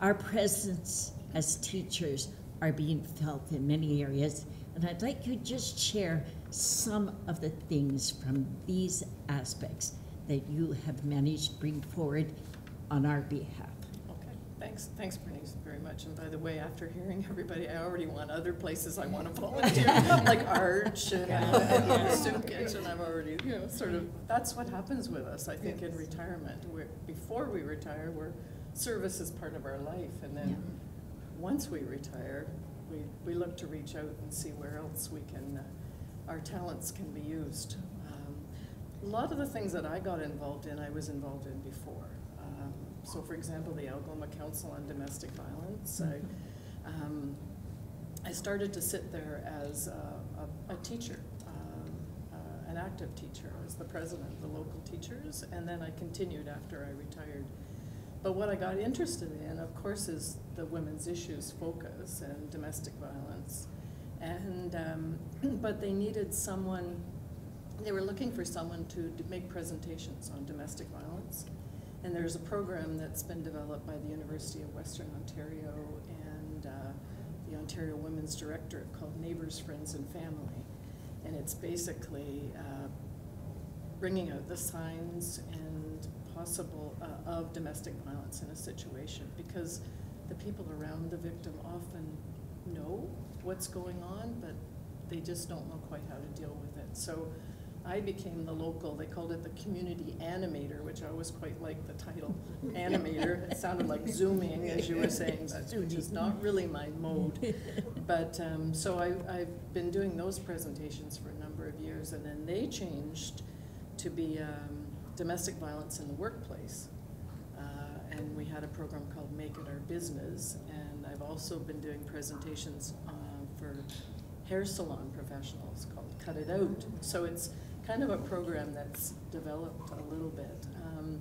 Our presence as teachers are being felt in many areas, and I'd like you to just share some of the things from these aspects that you have managed to bring forward on our behalf. Thanks, thanks Bernice very much. And by the way, after hearing everybody, I already want other places I want to volunteer, like Arch and Soup Kitchen. I'm already, you know, sort of, that's what happens with us, I think, yes. in retirement. We're, before we retire, we're, service is part of our life. And then yeah. once we retire, we, we look to reach out and see where else we can, uh, our talents can be used. Um, a lot of the things that I got involved in, I was involved in before. So, for example, the Algoma Council on Domestic Violence. I, um, I started to sit there as a, a, a teacher. Um, active teacher. I was the president of the local teachers, and then I continued after I retired. But what I got interested in, of course, is the women's issues focus and domestic violence. And um, but they needed someone, they were looking for someone to make presentations on domestic violence. And there's a program that's been developed by the University of Western Ontario and uh, the Ontario Women's Directorate called Neighbours, Friends, and Family. And it's basically uh, bringing out the signs and possible uh, of domestic violence in a situation, because the people around the victim often know what's going on, but they just don't know quite how to deal with it. So I became the local, they called it the community animator, which I always quite liked the title, animator. It sounded like zooming, as you were saying, which is not really my mode. But um, so I, I've been doing those presentations for a number of years, and then they changed to be um, domestic violence in the workplace. Uh, and we had a program called Make It Our Business, and I've also been doing presentations uh, for hair salon professionals called Cut It Out. So it's kind of a program that's developed a little bit. Um,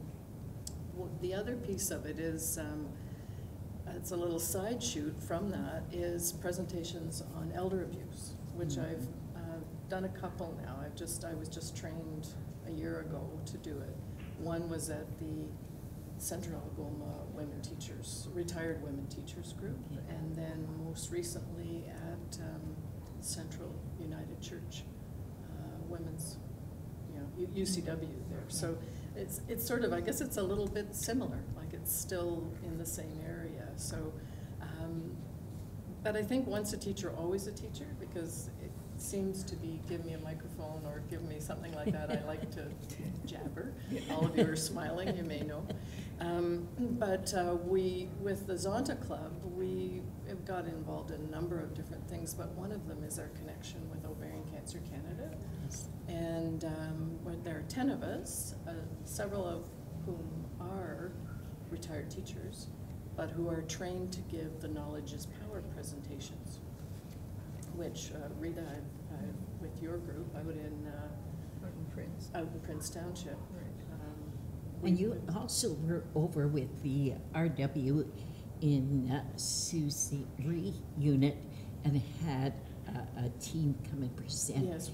well, the other piece of it is, um, it's a little side shoot from that, is presentations on elder abuse, which I've uh, done a couple now. I've just, I was just trained a year ago to do it. One was at the Central Algoma women teachers, retired women teachers group, and then most recently at um, Central United Church uh, Women's You know, U C W there. So it's, it's sort of, I guess it's a little bit similar, like it's still in the same area. So, um, but I think once a teacher, always a teacher, because it seems to be give me a microphone or give me something like that. I like to jabber. All of you are smiling, you may know. Um, but uh, we, with the Zonta Club, we have got involved in a number of different things, but one of them is our connection with Ovarian Cancer Canada. And um, well, there are ten of us, uh, several of whom are retired teachers, but who are trained to give the Knowledge is Power presentations, which, uh, Rita, I, I, with your group out in, uh, out, in Prince. out in Prince Township. Right. Um, and you also were over with the R W in uh, Sault Ste. Marie unit and had a, a team come and present. Yes.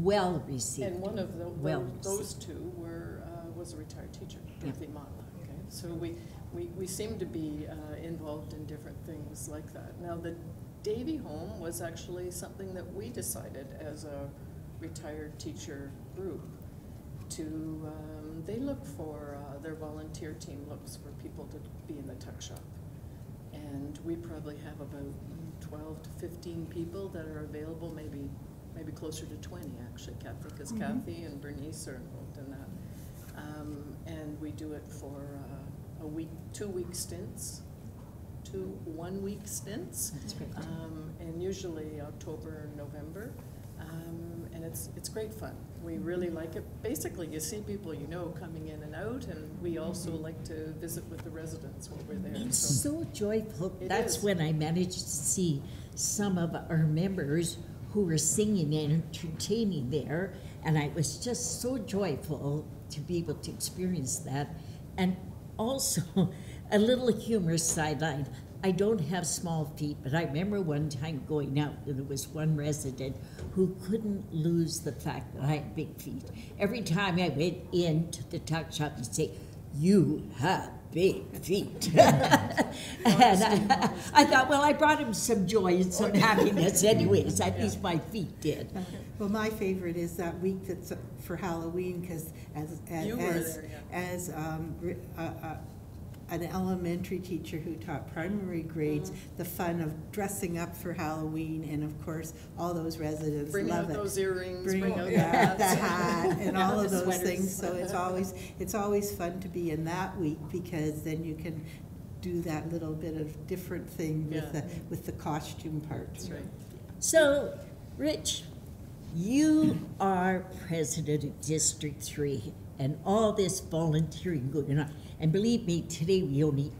Well received. And one of the, well one, those two were uh, was a retired teacher, Dorothy yeah. Montlock. Okay? So we, we, we seem to be uh, involved in different things like that. Now the Davy Home was actually something that we decided as a retired teacher group to, um, they look for, uh, their volunteer team looks for people to be in the tuck shop. And we probably have about twelve to fifteen people that are available, maybe maybe closer to twenty actually, Kathy, because mm-hmm. Kathy and Bernice are involved in that. Um, and we do it for uh, a week, two week stints, two one week stints. That's great. Um, and usually October, November. Um, and it's, it's great fun. We really like it. Basically, you see people you know coming in and out, and we also like to visit with the residents while we're there. It's so, so joyful. It That's is. When I managed to see some of our members who were singing and entertaining there, and I was just so joyful to be able to experience that. And also a little humorous sideline. I don't have small feet, but I remember one time going out and there was one resident who couldn't lose the fact that I had big feet. Every time I went into the tuck shop, he'd say, "You have big feet." And I, I thought, well, I brought him some joy and some happiness anyways. At least my feet did. Well, my favorite is that week that's for Halloween, because as as, you were as, there, yeah. as um, uh, uh, an elementary teacher who taught primary grades, mm-hmm. the fun of dressing up for Halloween, and of course, all those residents bring love out it. Those earrings, bring, bring out yeah, the hat, and yeah, all of those sweaters. Things. So it's always it's always fun to be in that week, because then you can do that little bit of different thing yeah. with the with the costume part. That's right. So, Rich, you are president of District Three, and all this volunteering going on. And believe me, today we only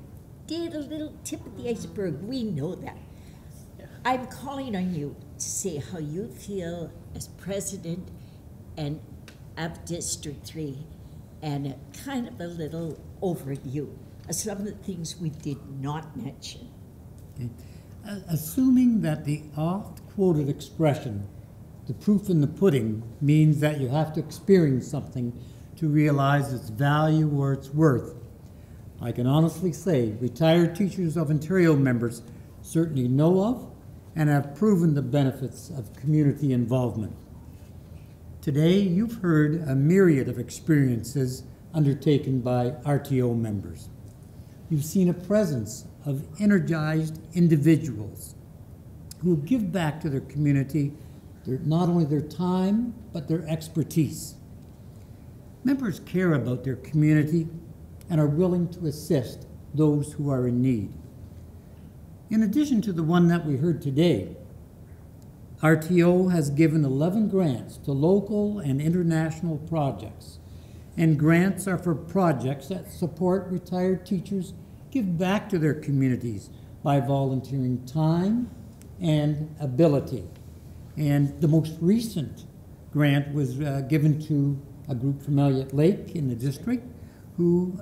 did a little tip of the iceberg. We know that. Yeah. I'm calling on you to say how you feel as president and of District three and a kind of a little overview of some of the things we did not mention. Okay. Uh, assuming that the oft-quoted expression, the proof in the pudding, means that you have to experience something to realize its value or its worth, I can honestly say retired teachers of Ontario members certainly know of and have proven the benefits of community involvement. Today, you've heard a myriad of experiences undertaken by R T O members. You've seen a presence of energized individuals who give back to their community their, not only their time, but their expertise. Members care about their community and are willing to assist those who are in need. In addition to the one that we heard today, R T O has given eleven grants to local and international projects, and grants are for projects that support retired teachers give back to their communities by volunteering time and ability. And the most recent grant was uh, given to a group from Elliott Lake in the district who,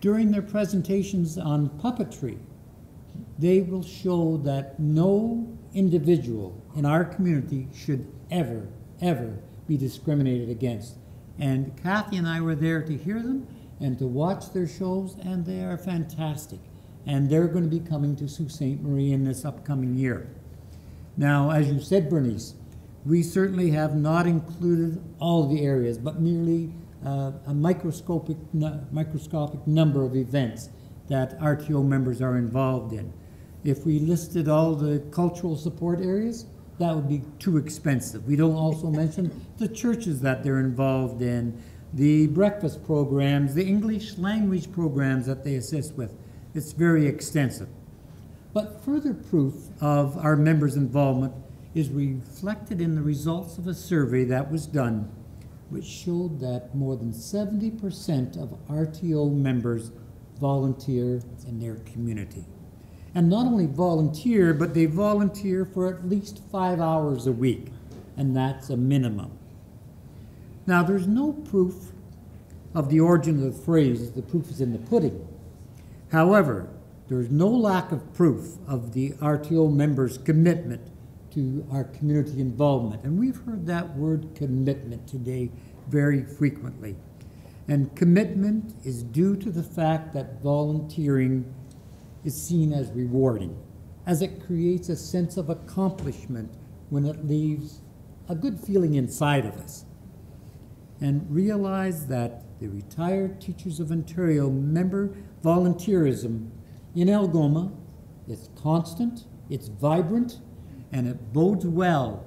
during their presentations on puppetry, they will show that no individual in our community should ever, ever be discriminated against. And Kathy and I were there to hear them and to watch their shows, and they are fantastic. And they're going to be coming to Sault Ste. Marie in this upcoming year. Now, as you said, Bernice, we certainly have not included all the areas, but merely uh, a microscopic, no, microscopic number of events that R T O members are involved in. If we listed all the cultural support areas, that would be too expensive. We don't also mention the churches that they're involved in, the breakfast programs, the English language programs that they assist with. It's very extensive. But further proof of our members' involvement is reflected in the results of a survey that was done, which showed that more than seventy percent of R T O members volunteer in their community. And not only volunteer, but they volunteer for at least five hours a week, and that's a minimum. Now, there's no proof of the origin of the phrase, the proof is in the pudding. However, there's no lack of proof of the R T O members' commitment to our community involvement. And we've heard that word commitment today very frequently. And commitment is due to the fact that volunteering is seen as rewarding, as it creates a sense of accomplishment when it leaves a good feeling inside of us. And realize that the retired teachers of Ontario member volunteerism in Algoma is constant, it's vibrant, and it bodes well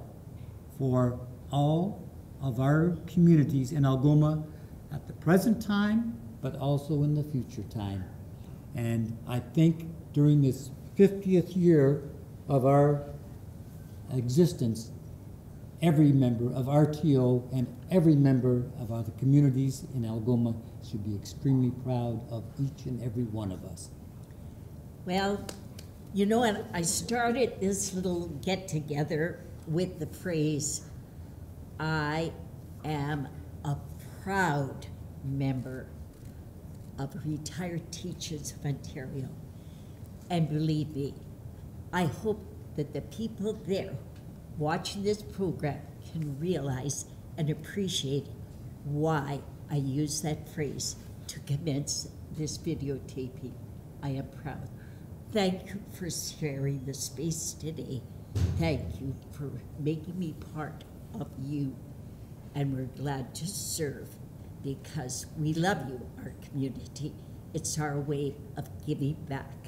for all of our communities in Algoma at the present time, but also in the future time. And I think during this fiftieth year of our existence, every member of R T O and every member of other communities in Algoma should be extremely proud of each and every one of us. Well, you know, and I started this little get-together with the phrase, I am a proud member of retired teachers of Ontario. And believe me, I hope that the people there watching this program can realize and appreciate why I use that phrase to commence this videotaping. I am proud. Thank you for sharing the space today. Thank you for making me part of you. And we're glad to serve because we love you, our community. It's our way of giving back.